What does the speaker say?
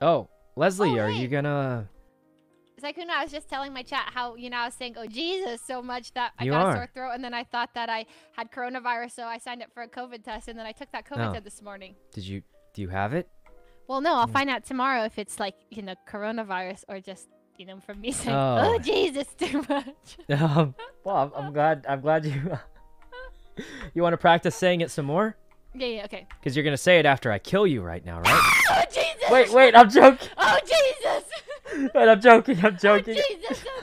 Oh, Leslie, oh, are you gonna... Sykkuno, I was just telling my chat how, you know, I was saying, oh, Jesus, so much that I got a sore throat. And then I thought that I had coronavirus, so I signed up for a COVID test. And then I took that COVID test this morning. Do you have it? Well, no, I'll find out tomorrow if it's like, you know, coronavirus or just, you know, from me saying, oh Jesus, too much. Well, I'm glad you... You want to practice saying it some more? Yeah, yeah, okay. Because you're going to say it after I kill you right now, right? Oh, Jesus! Wait, wait, I'm joking! Oh, Jesus! Wait, I'm joking, I'm joking. Oh, Jesus.